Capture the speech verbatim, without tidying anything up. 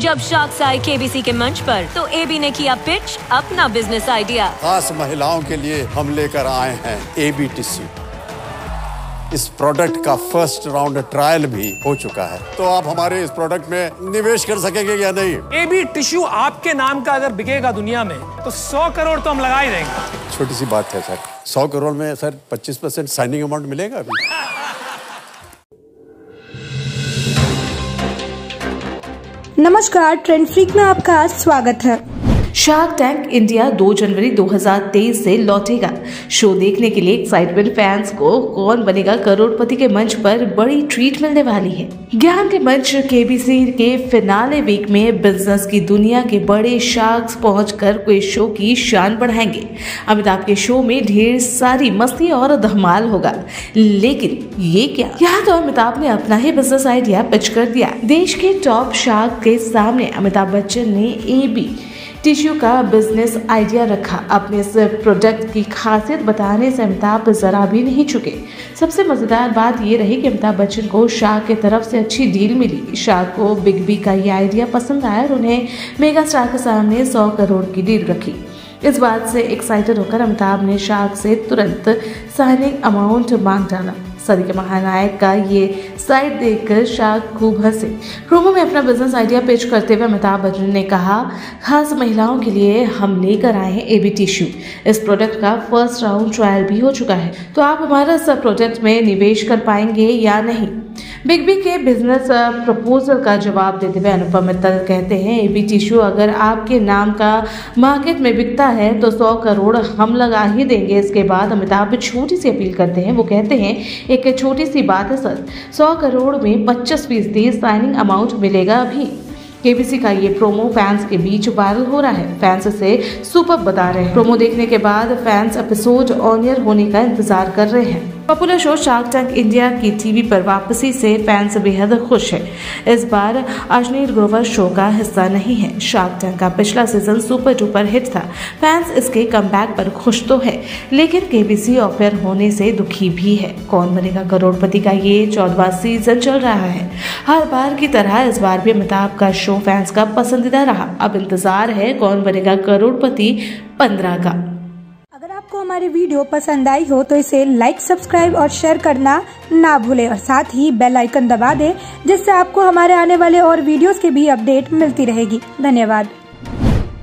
जब शार्क्स आए केबीसी के मंच पर तो एबी ने किया पिच अपना बिजनेस आइडिया। खास महिलाओं के लिए हम लेकर आए हैं एबी टिश्यू। इस प्रोडक्ट का फर्स्ट राउंड ट्रायल भी हो चुका है, तो आप हमारे इस प्रोडक्ट में निवेश कर सकेंगे या नहीं? एबी टिश्यू आपके नाम का अगर बिकेगा दुनिया में तो सौ करोड़ तो हम लगा ही देंगे। छोटी सी बात है सर, सौ करोड़ में सर पच्चीस परसेंट साइनिंग अमाउंट मिलेगा अभी। नमस्कार, ट्रेंड फ्रीक में आपका स्वागत है। शार्क टैंक इंडिया दो जनवरी दो हज़ार तेईस से लौटेगा। शो देखने के लिए एक्साइटमेंट फैंस को कौन बनेगा करोड़पति के मंच पर बड़ी ट्रीट मिलने वाली है। ज्ञान के मंच केबीसी के फिनाले वीक में बिजनेस की दुनिया के बड़े शार्क्स पहुंचकर कोई शो की शान बढ़ाएंगे। अमिताभ के शो में ढेर सारी मस्ती और धमाल होगा, लेकिन ये क्या, यहाँ तो अमिताभ ने अपना ही बिजनेस आइडिया पिच कर दिया। देश के टॉप शार्क के सामने अमिताभ बच्चन ने एबी टिश्यू का बिजनेस आइडिया रखा। अपने इस प्रोडक्ट की खासियत बताने से अमिताभ जरा भी नहीं चुके। सबसे मज़ेदार बात ये रही कि अमिताभ बच्चन को शार्क की तरफ से अच्छी डील मिली। शार्क को बिग बी का ये आइडिया पसंद आया और उन्हें मेगा स्टार के सामने सौ करोड़ की डील रखी। इस बात से एक्साइटेड होकर अमिताभ ने शार्क से तुरंत साइनिंग अमाउंट मांग डाला। सदी के महानायक का ये साइड देखकर शार्क खूब हंसे। प्रोमो में अपना बिजनेस आइडिया पेश करते हुए अमिताभ बच्चन ने कहा, खास महिलाओं के लिए हम लेकर आए हैं एबी टिश्यू। इस प्रोडक्ट का फर्स्ट राउंड ट्रायल भी हो चुका है, तो आप हमारा इस प्रोडक्ट में निवेश कर पाएंगे या नहीं? बिग बी के बिजनेस प्रपोजल का जवाब देते हुए अनुपम मित्तल कहते हैं, एबी टिश्यू अगर आपके नाम का मार्केट में बिकता है तो सौ करोड़ हम लगा ही देंगे। इसके बाद अमिताभ छोटी सी अपील करते हैं। वो कहते हैं, एक छोटी सी बात है सर, सौ करोड़ में पच्चीस फीसदी साइनिंग अमाउंट मिलेगा। अभी केबीसी का ये प्रोमो फैंस के बीच वायरल हो रहा है। फैंस से सुपर बता रहे हैं। प्रोमो देखने के बाद फैंस एपिसोड ऑन एयर होने का इंतजार कर रहे हैं। Popular show shark tank India की टीवी पर वापसी से फैंस बेहद खुश है। इस बार अजनीर ग्रोवर शो का हिस्सा नहीं है। शार्क टैंक का पिछला सीजन सुपर डुपर हिट था। फैंस इसके कमबैक पर खुश तो है, लेकिन केबीसी ऑफर होने से दुखी भी है। कौन बनेगा करोड़पति का ये चौदवा सीजन चल रहा है। हर बार की तरह इस बार भी अमिताभ का शो फैंस का पसंदीदा रहा। अब इंतजार है कौन बनेगा करोड़पति पंद्रह का। अगर आपको हमारी वीडियो पसंद आई हो तो इसे लाइक, सब्सक्राइब और शेयर करना ना भूलें और साथ ही बेल आइकन दबा दें, जिससे आपको हमारे आने वाले और वीडियोस की भी अपडेट मिलती रहेगी। धन्यवाद।